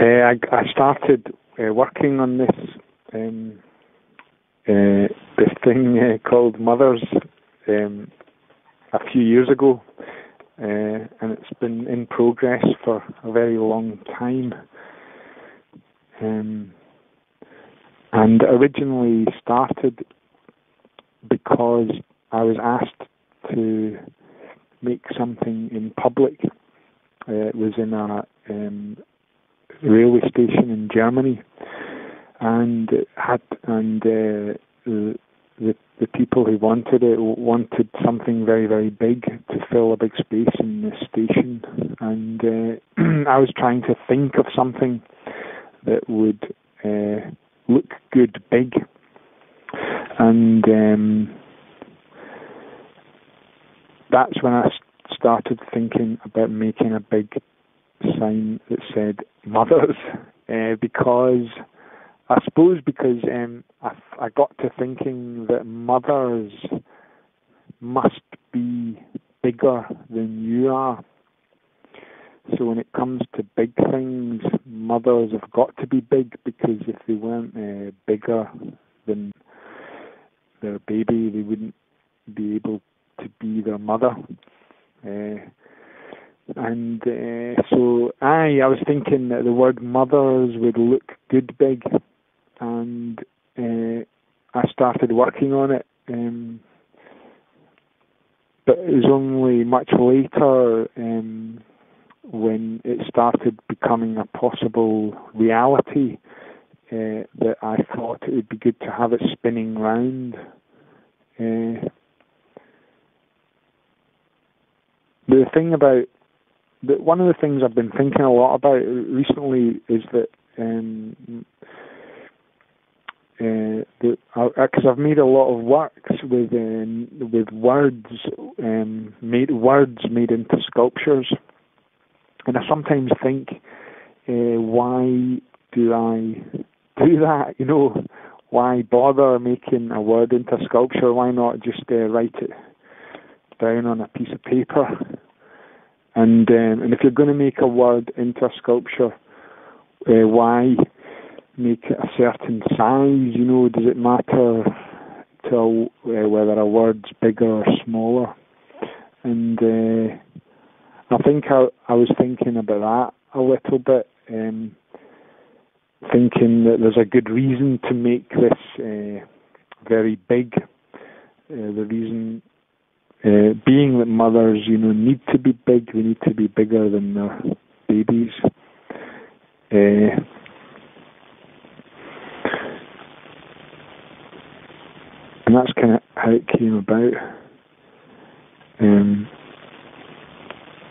I started working on this thing called Mothers a few years ago, and it's been in progress for a very long time. And originally started because I was asked to make something in public. It was in a railway station in Germany, and the people who wanted it wanted something very, very big to fill a big space in the station, and I was trying to think of something that would look good big, and that's when I started thinking about making a big sign that said Mothers, because I got to thinking that mothers must be bigger than you are. So when it comes to big things, mothers have got to be big, because if they weren't bigger than their baby, they wouldn't be able to be their mother. So I was thinking that the word mothers would look good big, and I started working on it. But it was only much later when it started becoming a possible reality that I thought it would be good to have it spinning round. The thing about one of the things I've been thinking a lot about recently is that because I've made a lot of works with words, made into sculptures, and I sometimes think, why do I do that? You know, why bother making a word into a sculpture? Why not just write it down on a piece of paper? And if you're going to make a word into a sculpture, why make it a certain size? You know, does it matter to whether a word's bigger or smaller? And I think I was thinking about that a little bit, thinking that there's a good reason to make this very big. The reason being that mothers, you know, need to be big. They need to be bigger than their babies. And that's kind of how it came about.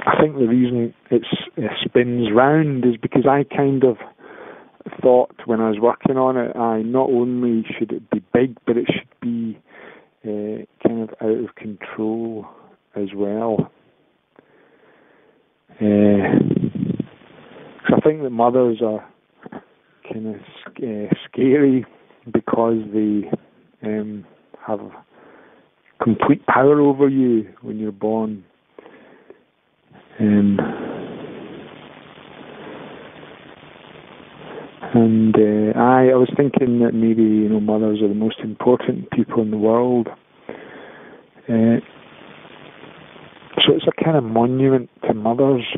I think the reason it spins round is because I kind of thought when I was working on it, not only should it be big, but it should be kind of out of control as well. So I think that mothers are kind of scary because they have complete power over you when you're born. I was thinking that maybe, you know, mothers are the most important people in the world. So it's a kind of monument to mothers.